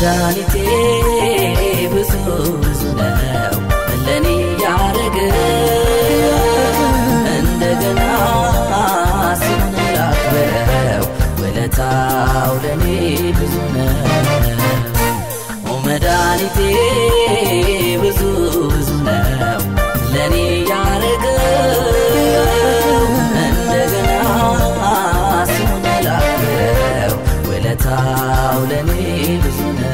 መዳኒቴ ብዙ ብዙ ነው ለኔ ያረገው እንደገና ስንላክበው ውለታው ለኔ ብዙ ነው መዳኒቴ ብዙ ብዙ ነው ለኔ ያረገው እንደገና ስንላክበው ውለታው ለኔ ብዙ ነው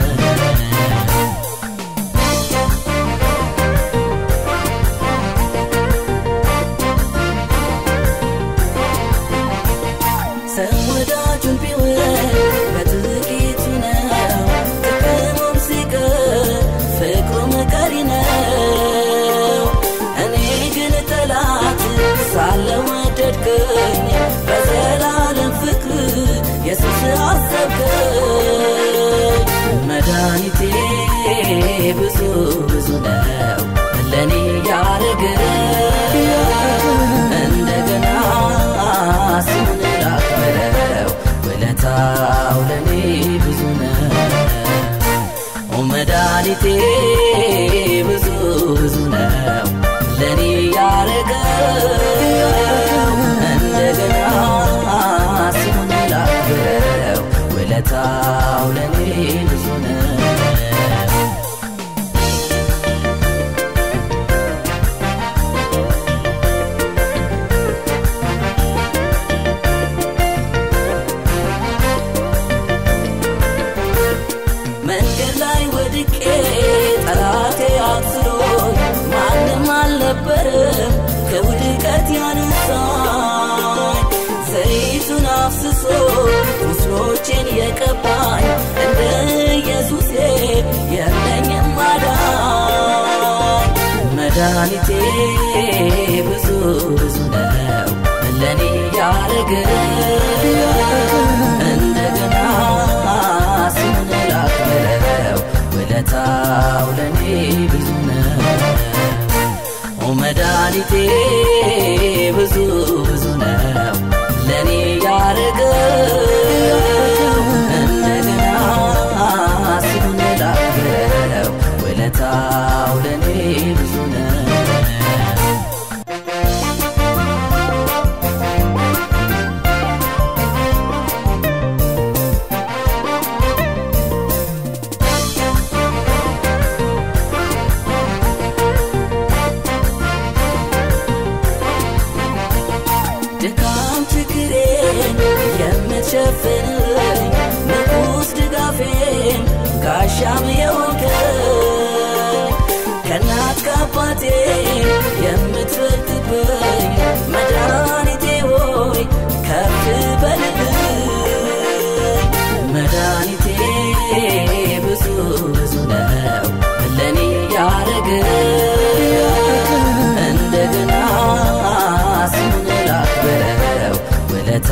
መዳኒቴ ብዙ ብዙ ነው ለኔ ያረገው እንደገና ስንላክበው ውለታው ለኔ ብዙ ነው መዳኒቴ ብዙ ብዙ ነው ለኔ ያረገው እንደገና ስንላክበው ውለታው ለኔ ብዙ ነው ቁስሎቼን የቀባኝ እንደ ኢየሱስ የለኝም ማዳን መዳኒቴ ብዙ ብዙ ነው ለኔ ያረገው እንደገና ስንላክበው ውለታው ለኔ ብዙ ነው መዳኒቴ ብዙ ብዙ ነው ለኔ ያረገው እንደገና ስንላክበው ውለታው ለኔ ብዙ ነው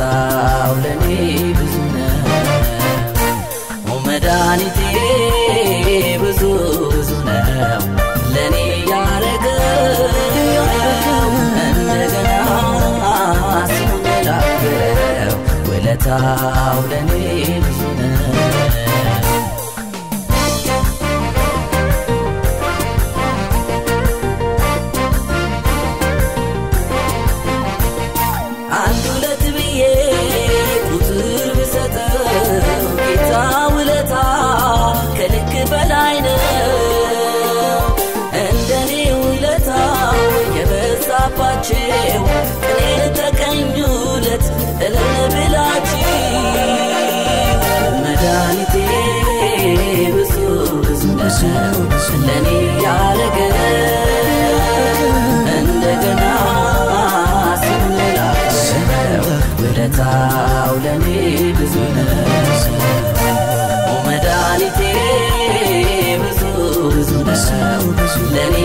ውለታው ለኔ ብዙ ነው መዳኒቴ ብዙ ብዙ ነው ለኔ ያረገው እንደገና ስንላክበው ውለታው ለኔ ብዙ ነው መዳኒቴ ብዙ ብዙ ነው ለኔ ያረገው እንደገና ስንላክበው ውለታው ለኔ ብዙ ነው መዳኒቴ ብዙ ብዙ ነው ለኔ